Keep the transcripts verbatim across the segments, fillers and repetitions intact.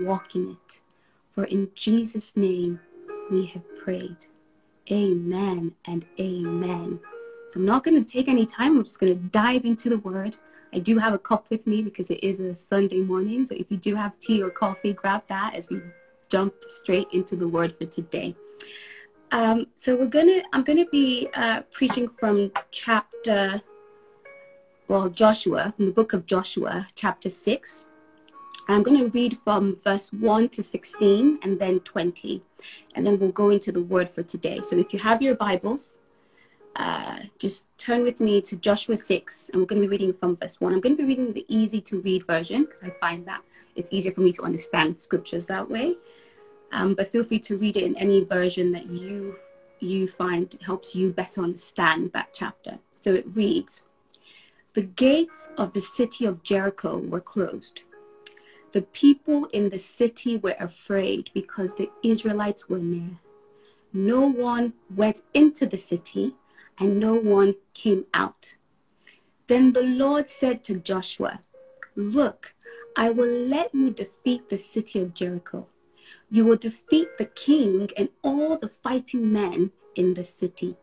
Walk in it, for in Jesus' name we have prayed. Amen and amen. So I'm not going to take any time. We're just going to dive into the word. I do have a cup with me because it is a Sunday morning, so if you do have tea or coffee, grab that as we jump straight into the word for today. Um, so we're gonna I'm gonna be uh, preaching from chapter well Joshua from the book of Joshua, chapter six. I'm going to read from verse one to sixteen and then twenty, and then we'll go into the word for today. So if you have your Bibles, uh, just turn with me to Joshua six, and we're going to be reading from verse one. I'm going to be reading the easy to read version because I find that it's easier for me to understand scriptures that way. Um, but feel free to read it in any version that you, you find helps you better understand that chapter. So it reads, "The gates of the city of Jericho were closed. The people in the city were afraid because the Israelites were near. No one went into the city and no one came out. Then the Lord said to Joshua, 'Look, I will let you defeat the city of Jericho. You will defeat the king and all the fighting men in the city.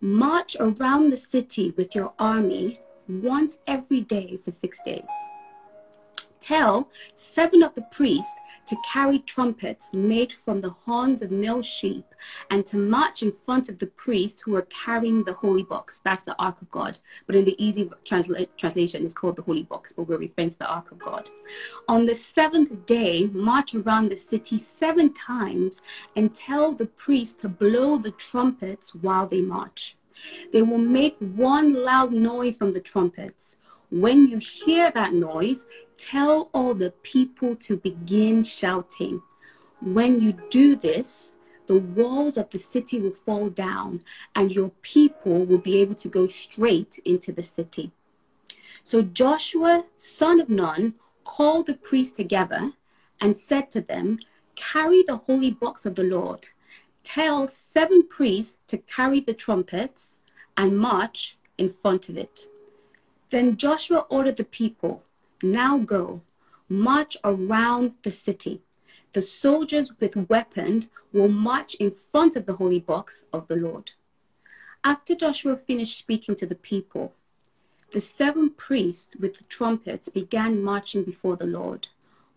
March around the city with your army once every day for six days. Tell seven of the priests to carry trumpets made from the horns of male sheep and to march in front of the priests who are carrying the holy box.'" That's the Ark of God, but in the easy transla translation, it's called the holy box, but we're referring to the Ark of God. "On the seventh day, march around the city seven times and tell the priests to blow the trumpets while they march. They will make one loud noise from the trumpets. When you hear that noise, tell all the people to begin shouting. When you do this, the walls of the city will fall down and your people will be able to go straight into the city.' So Joshua, son of Nun, called the priests together and said to them, 'Carry the holy box of the Lord. Tell seven priests to carry the trumpets and march in front of it.' Then Joshua ordered the people, 'Now go, march around the city. The soldiers with weapons will march in front of the holy box of the Lord.' After Joshua finished speaking to the people, the seven priests with the trumpets began marching before the Lord,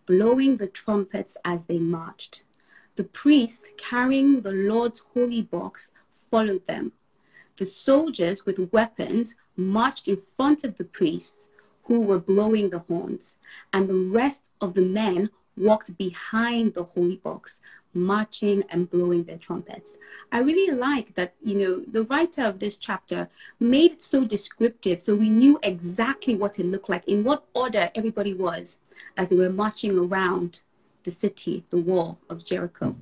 blowing the trumpets as they marched. The priests carrying the Lord's holy box followed them. The soldiers with weapons marched in front of the priests who were blowing the horns, and the rest of the men walked behind the holy box, marching and blowing their trumpets." I really like that, you know, the writer of this chapter made it so descriptive, so we knew exactly what it looked like, in what order everybody was as they were marching around the city, the wall of Jericho.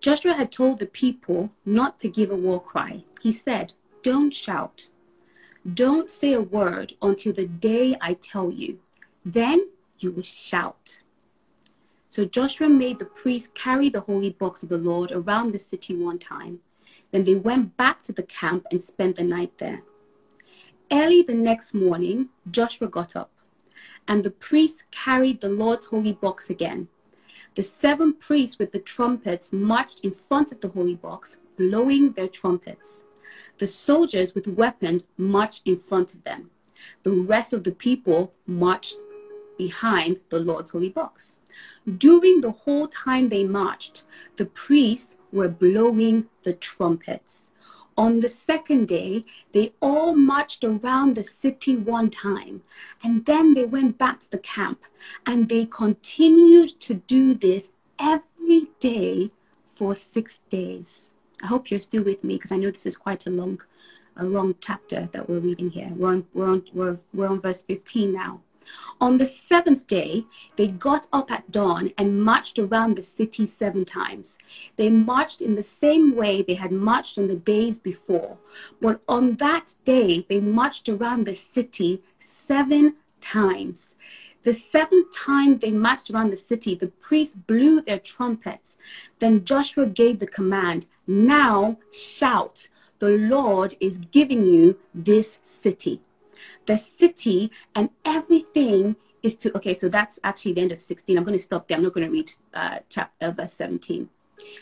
Joshua had told the people not to give a war cry. He said, "Don't shout. Don't say a word until the day I tell you. Then you will shout." So Joshua made the priests carry the holy box of the Lord around the city one time. Then they went back to the camp and spent the night there. Early the next morning, Joshua got up, and the priests carried the Lord's holy box again. The seven priests with the trumpets marched in front of the holy box, blowing their trumpets. The soldiers with weapons marched in front of them. The rest of the people marched behind the Lord's holy box. During the whole time they marched, the priests were blowing the trumpets. On the second day, they all marched around the city one time, and then they went back to the camp, and they continued to do this every day for six days. I hope you're still with me, because I know this is quite a long, a long chapter that we're reading here. We're on, we're on, we're, we're on verse fifteen now. On the seventh day, they got up at dawn and marched around the city seven times. They marched in the same way they had marched on the days before. But on that day, they marched around the city seven times. The seventh time they marched around the city, the priests blew their trumpets. Then Joshua gave the command, "Now shout, the Lord is giving you this city." The city and everything is to, okay, so that's actually the end of sixteen. I'm going to stop there. I'm not going to read uh, chapter, verse seventeen.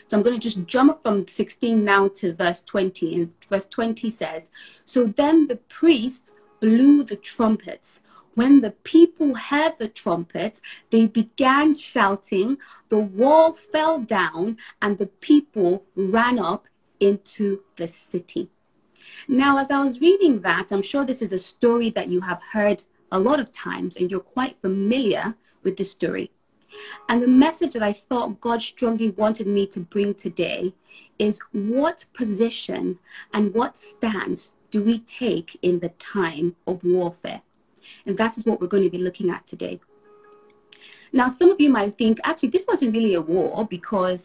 So I'm going to just jump from sixteen now to verse twenty. And verse twenty says, "So then the priests blew the trumpets. When the people heard the trumpets, they began shouting. The wall fell down and the people ran up into the city." Now, as I was reading that, I'm sure this is a story that you have heard a lot of times and you're quite familiar with the story. And the message that I thought God strongly wanted me to bring today is, what position and what stance do we take in the time of warfare? And that is what we're going to be looking at today. Now, some of you might think, actually, this wasn't really a war, because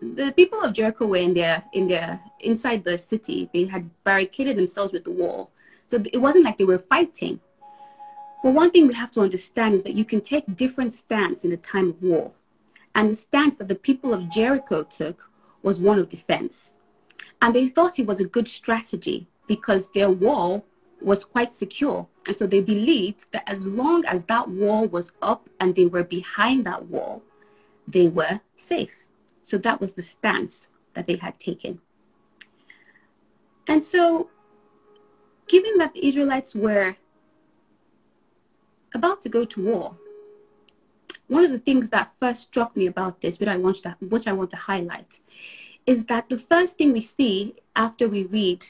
the people of Jericho were in their, in their, inside the city. They had barricaded themselves with the wall. So it wasn't like they were fighting. But one thing we have to understand is that you can take different stance in a time of war. And the stance that the people of Jericho took was one of defense. And they thought it was a good strategy because their wall was quite secure. And so they believed that as long as that wall was up and they were behind that wall, they were safe. So that was the stance that they had taken. And so, given that the Israelites were about to go to war, one of the things that first struck me about this, which I want to, which I want to highlight, is that the first thing we see after we read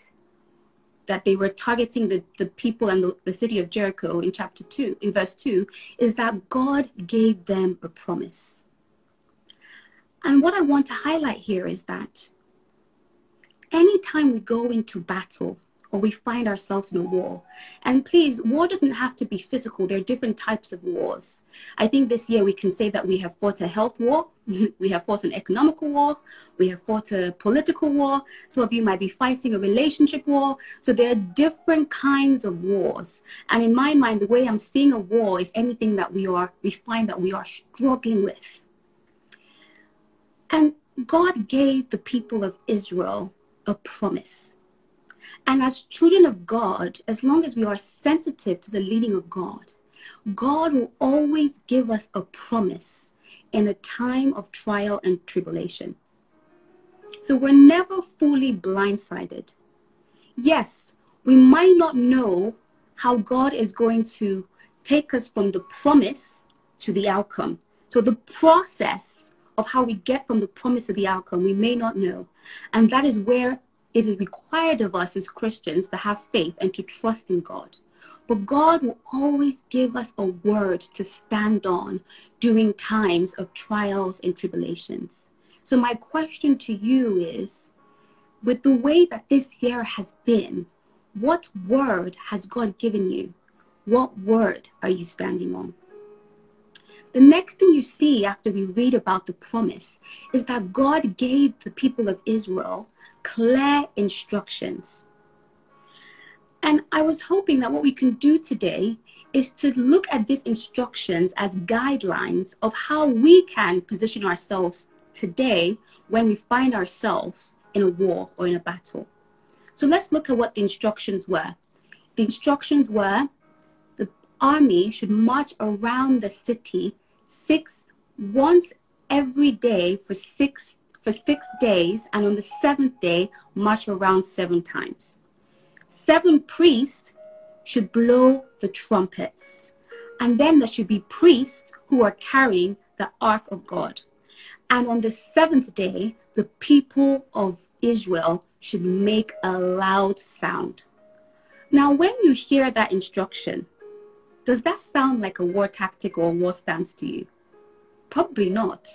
that they were targeting the, the people and the, the city of Jericho in chapter two, in verse two, is that God gave them a promise. And what I want to highlight here is that anytime we go into battle or we find ourselves in a war, and please, war doesn't have to be physical. There are different types of wars. I think this year we can say that we have fought a health war. We have fought an economical war. We have fought a political war. Some of you might be fighting a relationship war. So there are different kinds of wars. And in my mind, the way I'm seeing a war is anything that we are, we find that we are struggling with. And God gave the people of Israel a promise. And as children of God, as long as we are sensitive to the leading of God, God will always give us a promise in a time of trial and tribulation. So we're never fully blindsided. Yes, we might not know how God is going to take us from the promise to the outcome. So the process of how we get from the promise to the outcome, we may not know. And that is where it is required of us as Christians to have faith and to trust in God. But God will always give us a word to stand on during times of trials and tribulations. So my question to you is, with the way that this year has been, what word has God given you? What word are you standing on? The next thing you see after we read about the promise is that God gave the people of Israel clear instructions. And I was hoping that what we can do today is to look at these instructions as guidelines of how we can position ourselves today when we find ourselves in a war or in a battle. So let's look at what the instructions were. The instructions were, the army should march around the city Six once every day for six for six days, and on the seventh day march around seven times. Seven priests should blow the trumpets, and then there should be priests who are carrying the Ark of God. And on the seventh day, the people of Israel should make a loud sound. Now, when you hear that instruction, does that sound like a war tactic or a war stance to you? Probably not.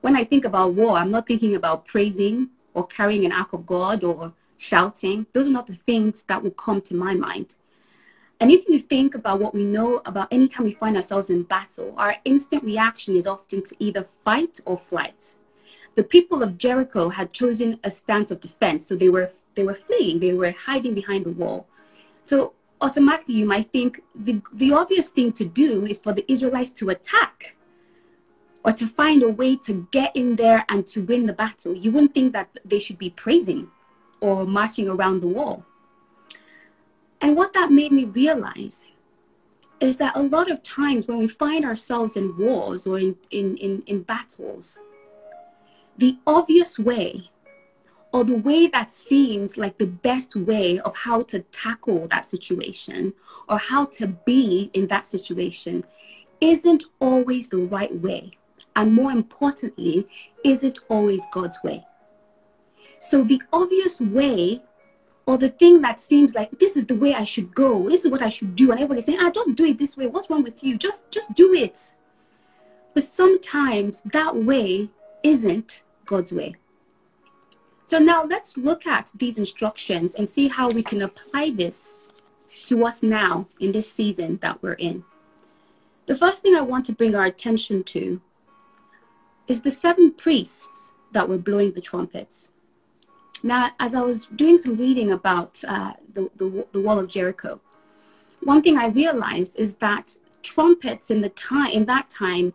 When I think about war, I'm not thinking about praising or carrying an Ark of God or shouting. Those are not the things that will come to my mind. And if you think about what we know about any time we find ourselves in battle, our instant reaction is often to either fight or flight. The people of Jericho had chosen a stance of defense, so they were, they were fleeing, they were hiding behind the wall. So automatically you might think the, the obvious thing to do is for the Israelites to attack or to find a way to get in there and to win the battle. You wouldn't think that they should be praising or marching around the wall. And what that made me realize is that a lot of times when we find ourselves in wars or in, in, in, in battles, the obvious way, or the way that seems like the best way of how to tackle that situation or how to be in that situation, isn't always the right way. And more importantly, isn't always God's way. So the obvious way, or the thing that seems like this is the way I should go, this is what I should do, and everybody's saying, ah, just do it this way, what's wrong with you? Just, just do it. But sometimes that way isn't God's way. So now let's look at these instructions and see how we can apply this to us now in this season that we're in. The first thing I want to bring our attention to is the seven priests that were blowing the trumpets. Now, as I was doing some reading about uh, the, the, the wall of Jericho, one thing I realized is that trumpets in, the time, in that time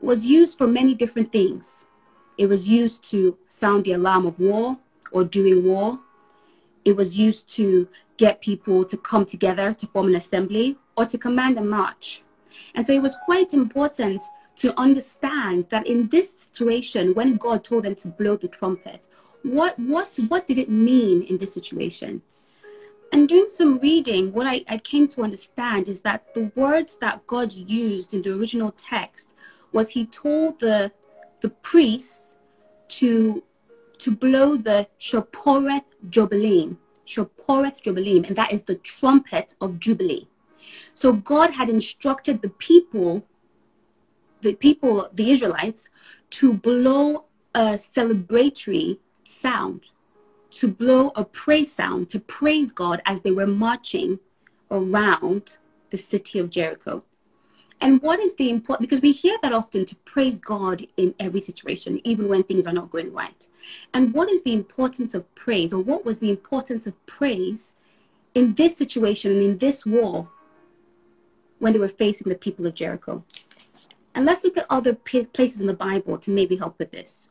was used for many different things. It was used to sound the alarm of war or during war. It was used to get people to come together to form an assembly or to command a march. And so it was quite important to understand that in this situation, when God told them to blow the trumpet, What, what, what did it mean in this situation? And doing some reading, what I, I came to understand is that the words that God used in the original text was he told the, the priests to, to blow the Shophoret Jubileem, Shophoret Jubileem, and that is the trumpet of Jubilee. So God had instructed the people, the people, the Israelites, to blow a celebratory sound, to blow a praise sound, to praise God as they were marching around the city of Jericho. And what is the important, because we hear that often, to praise God in every situation, even when things are not going right. And what is the importance of praise, or what was the importance of praise in this situation and in this war when they were facing the people of Jericho? And let's look at other places in the Bible to maybe help with this.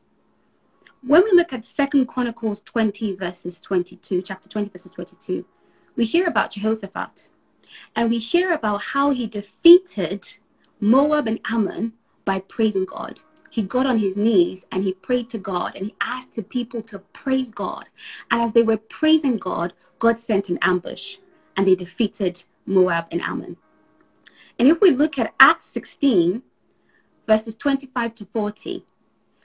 When we look at Second Chronicles twenty, verses twenty-two, chapter twenty, verses twenty-two, we hear about Jehoshaphat. And we hear about how he defeated Moab and Ammon by praising God. He got on his knees and he prayed to God and he asked the people to praise God. And as they were praising God, God sent an ambush and they defeated Moab and Ammon. And if we look at Acts sixteen, verses twenty-five to forty,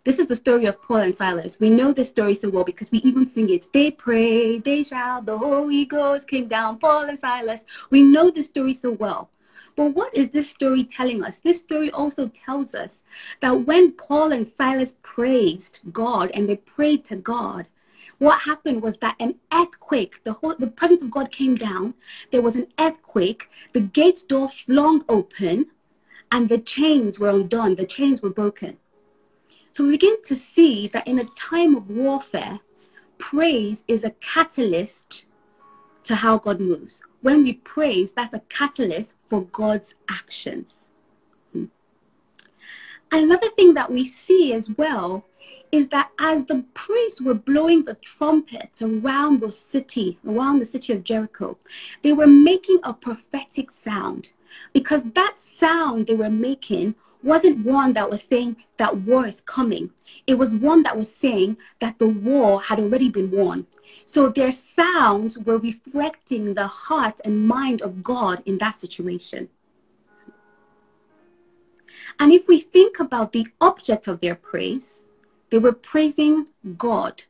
this is the story of Paul and Silas. We know this story so well because we even sing it. They prayed, they shouted, the Holy Ghost came down, Paul and Silas. We know this story so well. But what is this story telling us? This story also tells us that when Paul and Silas praised God and they prayed to God, what happened was that an earthquake, the, whole, the presence of God came down. There was an earthquake. The gate door flung open and the chains were undone. The chains were broken. So we begin to see that in a time of warfare, praise is a catalyst to how God moves. When we praise, that's a catalyst for God's actions. Another thing that we see as well is that as the priests were blowing the trumpets around the city, around the city of Jericho, they were making a prophetic sound, because that sound they were making wasn't one that was saying that war is coming. It was one that was saying that the war had already been won. So their sounds were reflecting the heart and mind of God in that situation. And if we think about the object of their praise, they were praising God.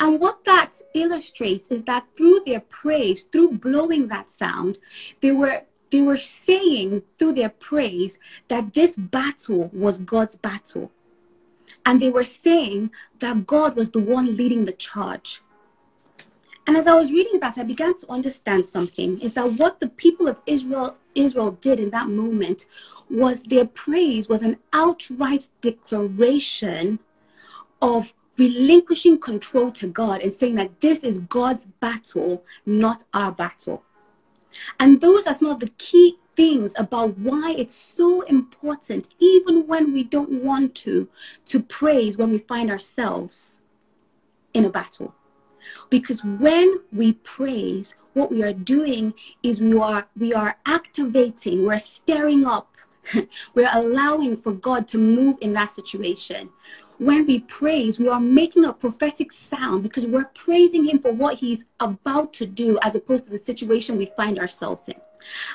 And what that illustrates is that through their praise, through blowing that sound, they were They were saying through their praise that this battle was God's battle. And they were saying that God was the one leading the charge. And as I was reading that, I began to understand something, is that what the people of Israel, Israel did in that moment was their praise was an outright declaration of relinquishing control to God and saying that this is God's battle, not our battle. And those are some of the key things about why it's so important, even when we don't want to, to praise when we find ourselves in a battle. Because when we praise, what we are doing is we are, we are activating, we're stirring up, we're allowing for God to move in that situation. When we praise, we are making a prophetic sound because we're praising him for what he's about to do as opposed to the situation we find ourselves in.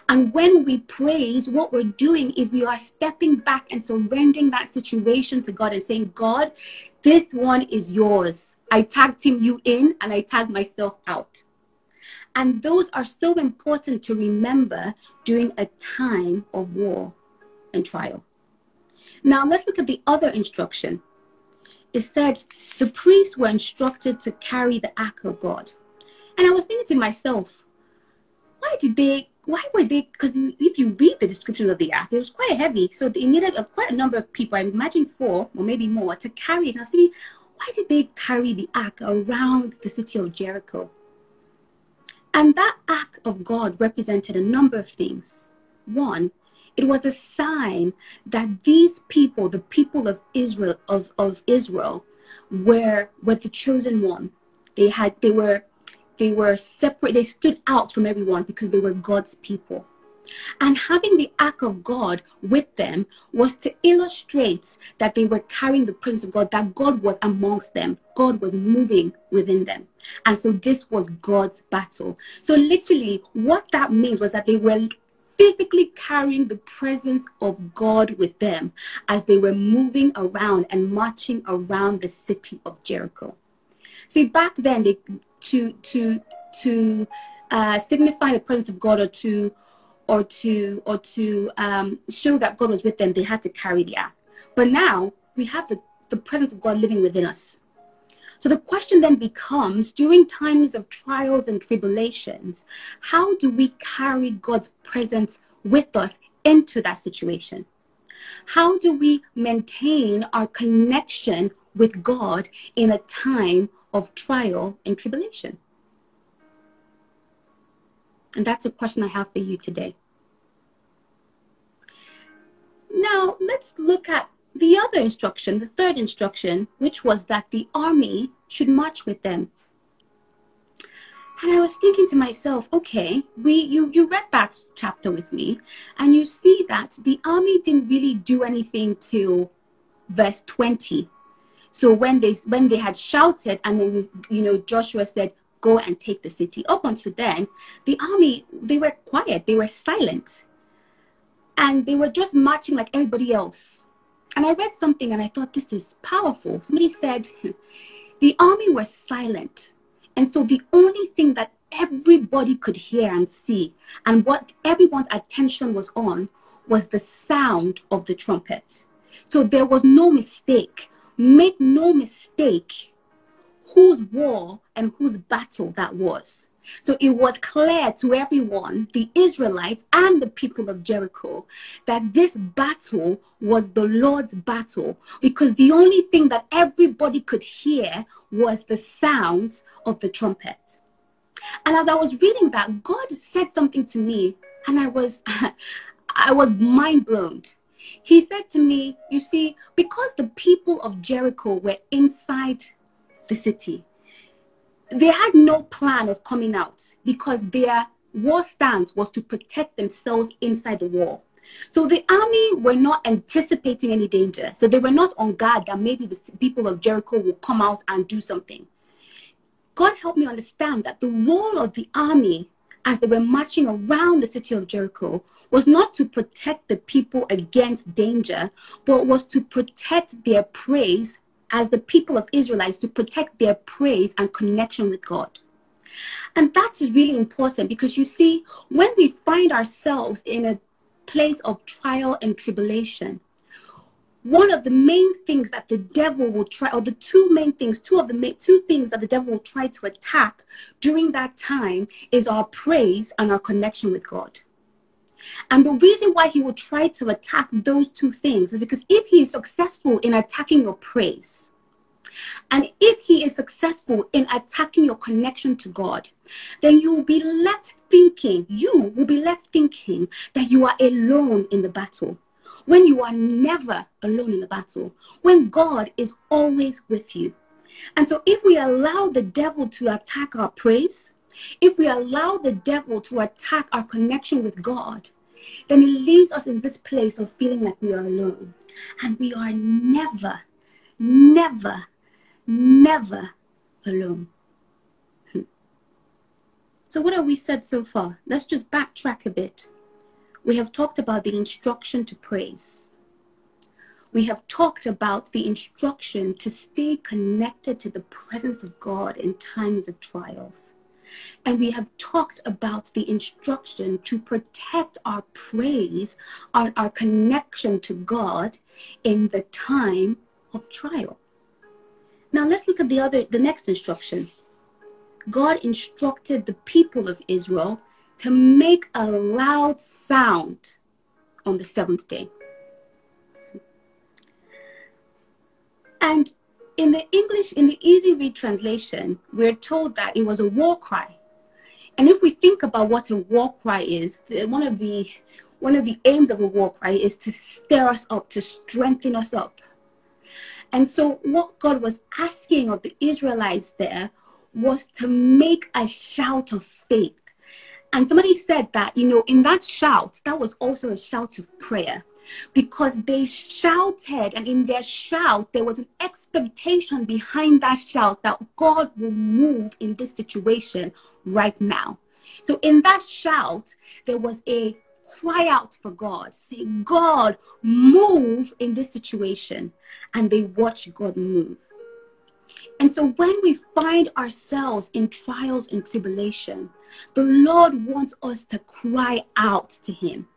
And when we praise, what we're doing is we are stepping back and surrendering that situation to God and saying, God, this one is yours. I tagged him you in and I tagged myself out. And those are so important to remember during a time of war and trial. Now let's look at the other instruction. It said the priests were instructed to carry the Ark of God. And I was thinking to myself, why did they, why were they, because if you read the description of the Ark, it was quite heavy. So they needed a, quite a number of people, I imagine four or maybe more, to carry it. And I was thinking, why did they carry the Ark around the city of Jericho? And that Ark of God represented a number of things. One, it was a sign that these people, the people of Israel, of, of Israel, were, were the chosen one. They had, they were, they were separate. They stood out from everyone because they were God's people. And having the Ark of God with them was to illustrate that they were carrying the presence of God, that God was amongst them. God was moving within them. And so this was God's battle. So literally what that means was that they were physically carrying the presence of God with them as they were moving around and marching around the city of Jericho. See, back then, they, to to to uh, signify the presence of God, or to or to or to um, show that God was with them, they had to carry the ark. But now we have the, the presence of God living within us. So the question then becomes, during times of trials and tribulations, how do we carry God's presence with us into that situation? How do we maintain our connection with God in a time of trial and tribulation? And that's a question I have for you today. Now, let's look at the other instruction, the third instruction, which was that the army should march with them. And I was thinking to myself, okay, we, you, you read that chapter with me, and you see that the army didn't really do anything till verse twenty. So when they, when they had shouted, and then, you know, Joshua said, go and take the city. Up until then, the army, they were quiet, they were silent, and they were just marching like everybody else. And I read something and I thought, this is powerful. Somebody said, the army was silent. And so the only thing that everybody could hear and see, and what everyone's attention was on, was the sound of the trumpet. So there was no mistake. Make no mistake whose war and whose battle that was. So it was clear to everyone, the Israelites and the people of Jericho, that this battle was the Lord's battle, because the only thing that everybody could hear was the sounds of the trumpet. And as I was reading that, God said something to me, and I was, I was mind blown. He said to me, you see, because the people of Jericho were inside the city, they had no plan of coming out, because their war stance was to protect themselves inside the wall. So the army were not anticipating any danger. So they were not on guard that maybe the people of Jericho will come out and do something. God helped me understand that the role of the army as they were marching around the city of Jericho was not to protect the people against danger, but was to protect their praise as the people of Israelites, to protect their praise and connection with God. And that is really important, because you see, when we find ourselves in a place of trial and tribulation, one of the main things that the devil will try, or the two main things, two of the main, two things that the devil will try to attack during that time is our praise and our connection with God. And the reason why he will try to attack those two things is because if he is successful in attacking your praise, and if he is successful in attacking your connection to God, then you will be left thinking, you will be left thinking that you are alone in the battle, when you are never alone in the battle, when God is always with you. And so if we allow the devil to attack our praise, if we allow the devil to attack our connection with God, then it leaves us in this place of feeling like we are alone. And we are never, never, never alone. So what have we said so far? Let's just backtrack a bit. We have talked about the instruction to praise. We have talked about the instruction to stay connected to the presence of God in times of trials. And we have talked about the instruction to protect our praise, our, our connection to God in the time of trial. Now let's look at the other, the next instruction. God instructed the people of Israel to make a loud sound on the seventh day. And in the English, in the Easy Read translation, we're told that it was a war cry. And if we think about what a war cry is, one of the, one of the aims of a war cry is to stir us up, to strengthen us up. And so what God was asking of the Israelites there was to make a shout of faith. And somebody said that, you know, in that shout, that was also a shout of prayer, because they shouted, and in their shout, there was an expectation behind that shout that God will move in this situation right now. So in that shout, there was a cry out for God, say, God, move in this situation. And they watch God move. And so when we find ourselves in trials and tribulation, the Lord wants us to cry out to him.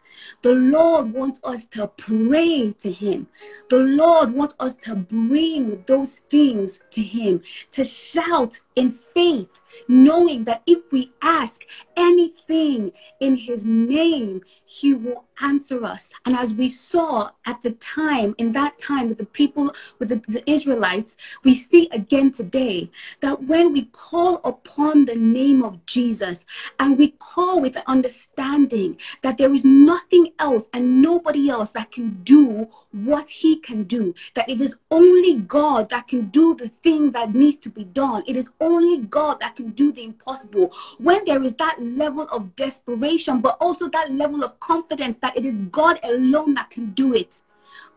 The Lord wants us to pray to him. The Lord wants us to bring those things to him, to shout in faith, knowing that if we ask anything in his name, he will answer us. And as we saw at the time, in that time with the people, with the, the Israelites, we see again today that when we call upon the name of Jesus, and we call with the understanding that there is nothing else and nobody else that can do what he can do, that it is only God that can do the thing that needs to be done, it is only God that can do the impossible, when there is that level of desperation, but also that level of confidence that it is God alone that can do it,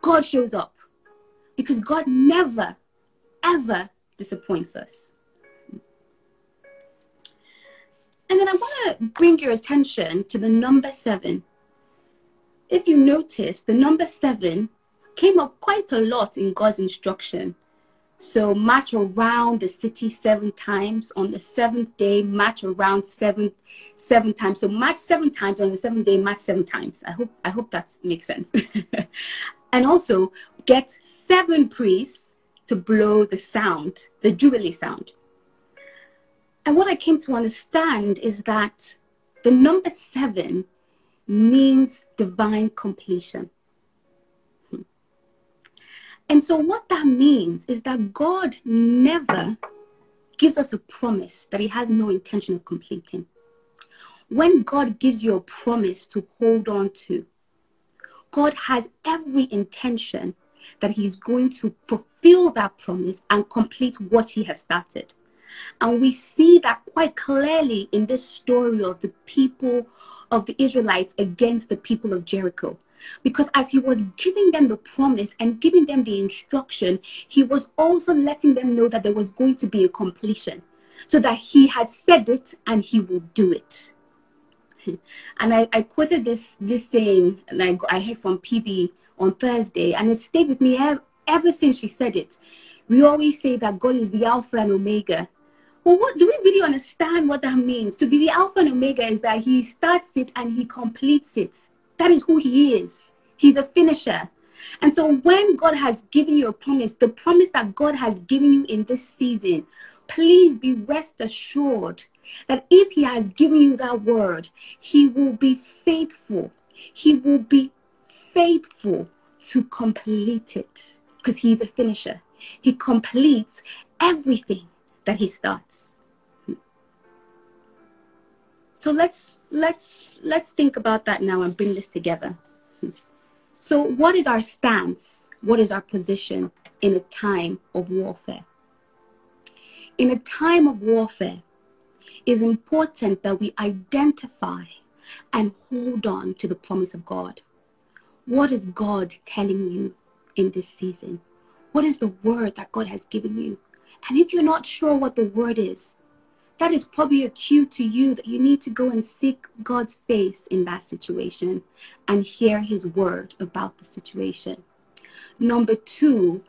God shows up, because God never, ever disappoints us. And then I want to bring your attention to the number seven. If you notice, the number seven came up quite a lot in God's instruction. So march around the city seven times. On the seventh day, march around seven, seven times. So march seven times. On the seventh day, march seven times. I hope, I hope that makes sense. And also get seven priests to blow the sound, the jubilee sound. And what I came to understand is that the number seven means divine completion. And so what that means is that God never gives us a promise that he has no intention of completing. When God gives you a promise to hold on to, God has every intention that he's going to fulfill that promise and complete what he has started. And we see that quite clearly in this story of the people of the Israelites against the people of Jericho. Because as he was giving them the promise and giving them the instruction, he was also letting them know that there was going to be a completion. So that he had said it and he will do it. And I, I quoted this, this saying, and I, I heard from P B on Thursday, and it stayed with me ever, ever since she said it. We always say that God is the Alpha and Omega. Well, what, do we really understand what that means? To be the Alpha and Omega is that he starts it and he completes it. That is who he is. He's a finisher. And so when God has given you a promise, the promise that God has given you in this season, please be rest assured that if he has given you that word, he will be faithful. He will be faithful to complete it, because he's a finisher. He completes everything that he starts. So let's let's let's think about that now and bring this together. So what is our stance? What is our position in a time of warfare? In a time of warfare, it's important that we identify and hold on to the promise of God. What is God telling you in this season? What is the word that God has given you? And if you're not sure what the word is, that is probably a cue to you that you need to go and seek God's face in that situation and hear his word about the situation. Number two,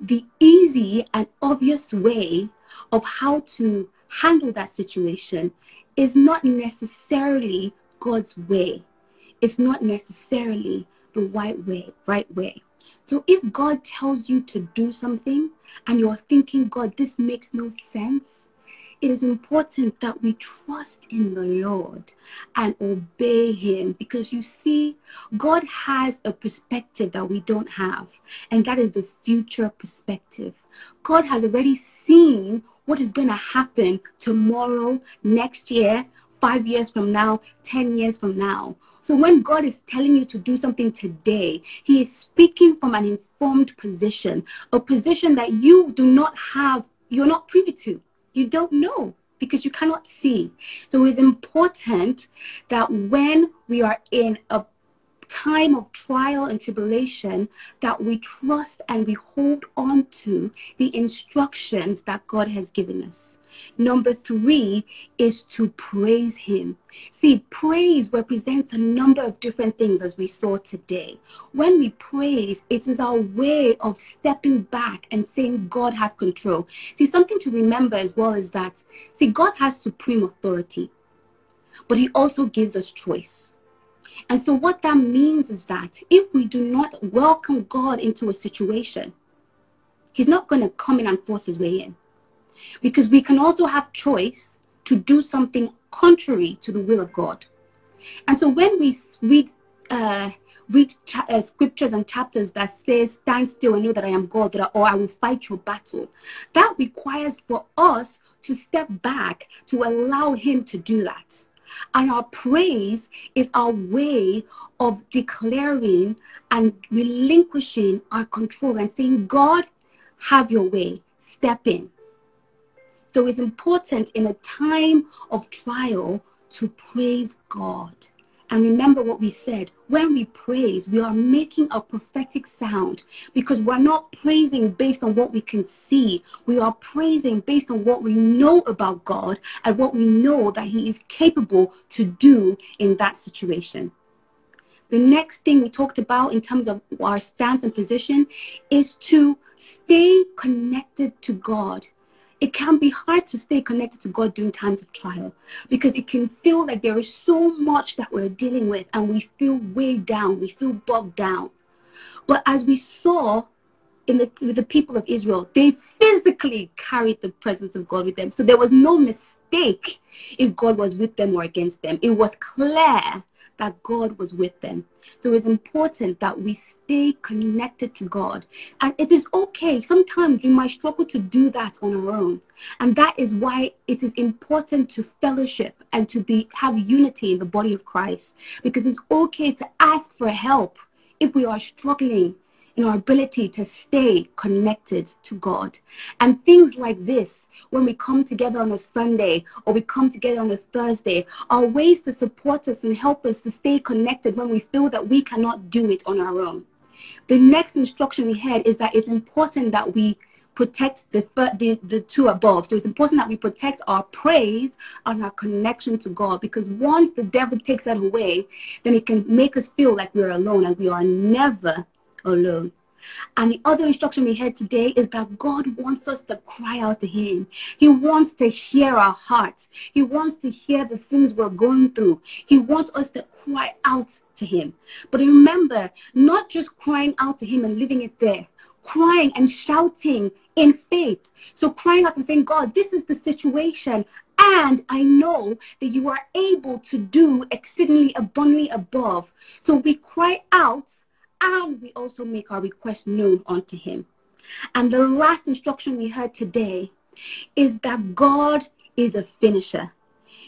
the easy and obvious way of how to handle that situation is not necessarily God's way. It's not necessarily the right way, right way. So if God tells you to do something and you're thinking, God, this makes no sense, it is important that we trust in the Lord and obey him, because you see, God has a perspective that we don't have, and that is the future perspective. God has already seen what is going to happen tomorrow, next year, five years from now, ten years from now. So when God is telling you to do something today, he is speaking from an informed position, a position that you do not have, you're not privy to. You don't know, because you cannot see. So it's important that when we are in a time of trial and tribulation, that we trust and we hold on to the instructions that God has given us. Number three is to praise him. See, praise represents a number of different things, as we saw today. When we praise, it is our way of stepping back and saying, God, have control. See, something to remember as well is that, see, God has supreme authority, but he also gives us choice. And so what that means is that if we do not welcome God into a situation, he's not going to come in and force his way in. Because we can also have choice to do something contrary to the will of God. And so when we read, uh, read uh, scriptures and chapters that say, stand still and know that I am God, or I will fight your battle, that requires for us to step back to allow him to do that. And our praise is our way of declaring and relinquishing our control and saying, God, have your way, step in. So it's important in a time of trial to praise God. And remember what we said, when we praise, we are making a prophetic sound, because we're not praising based on what we can see. We are praising based on what we know about God and what we know that he is capable to do in that situation. The next thing we talked about in terms of our stance and position is to stay connected to God. It can be hard to stay connected to God during times of trial, because it can feel like there is so much that we're dealing with and we feel weighed down, we feel bogged down. But as we saw in the, with the people of Israel, they physically carried the presence of God with them. So there was no mistake if God was with them or against them. It was clear that God was with them. So it's important that we stay connected to God. And it is okay. Sometimes we might struggle to do that on our own. And that is why it is important to fellowship and to be have unity in the body of Christ. Because it's okay to ask for help if we are struggling in our ability to stay connected to God. And things like this, when we come together on a Sunday or we come together on a Thursday, are ways to support us and help us to stay connected when we feel that we cannot do it on our own. The next instruction we had is that it's important that we protect the, the, the two above. So it's important that we protect our praise and our connection to God, because once the devil takes that away, then it can make us feel like we're alone, and we are never alone. And the other instruction we heard today is that God wants us to cry out to him. He wants to hear our hearts. He wants to hear the things we're going through. He wants us to cry out to him. But remember, not just crying out to him and leaving it there, crying and shouting in faith. So crying out and saying, God, this is the situation, and I know that you are able to do exceedingly abundantly above. So we cry out, and we also make our request known unto him. And the last instruction we heard today is that God is a finisher.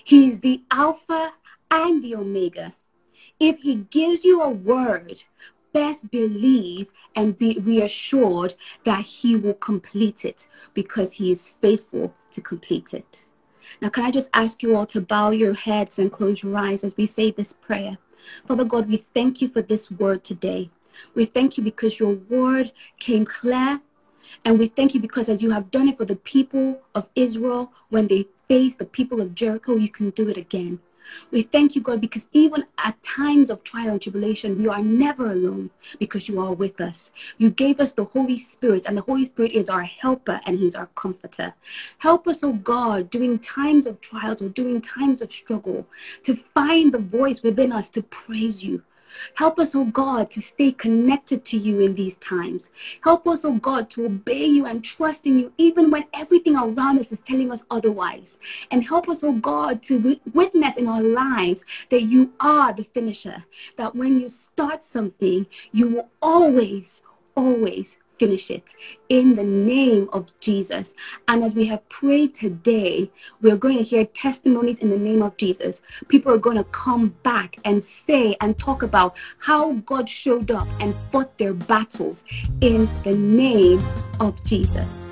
He is the Alpha and the Omega. If he gives you a word, best believe and be reassured that he will complete it, because he is faithful to complete it. Now, can I just ask you all to bow your heads and close your eyes as we say this prayer? Father God, we thank you for this word today. We thank you because your word came clear, and we thank you because as you have done it for the people of Israel when they faced the people of Jericho, you can do it again. We thank you, God, because even at times of trial and tribulation, we are never alone, because you are with us. You gave us the Holy Spirit, and the Holy Spirit is our helper and he's our comforter. Help us, oh God, during times of trials or during times of struggle, to find the voice within us to praise you. Help us, oh God, to stay connected to you in these times. Help us, oh God, to obey you and trust in you, even when everything around us is telling us otherwise. And help us, oh God, to witness in our lives that you are the finisher, that when you start something, you will always, always finish it, in the name of Jesus. And as we have prayed today, we're going to hear testimonies in the name of Jesus. People are going to come back and say and talk about how God showed up and fought their battles in the name of Jesus.